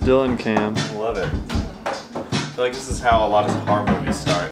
Dylan Cam. Love it. I feel like this is how a lot of horror movies start.